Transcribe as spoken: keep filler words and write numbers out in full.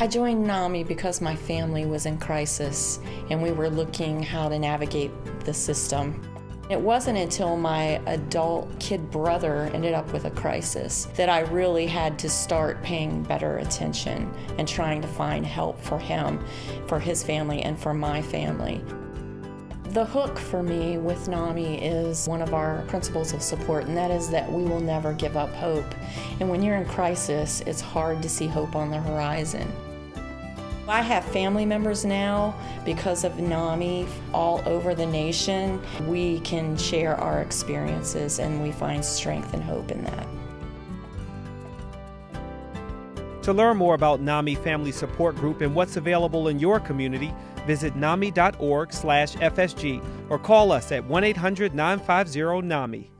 I joined NAMI because my family was in crisis and we were looking how to navigate the system. It wasn't until my adult kid brother ended up with a crisis that I really had to start paying better attention and trying to find help for him, for his family, and for my family. The hook for me with NAMI is one of our principles of support, and that is that we will never give up hope. And when you're in crisis, it's hard to see hope on the horizon. I have family members now, because of NAMI, all over the nation. We can share our experiences, and we find strength and hope in that. To learn more about NAMI Family Support Group and what's available in your community, visit nami dot org slash F S G or call us at one eight hundred nine five zero NAMI.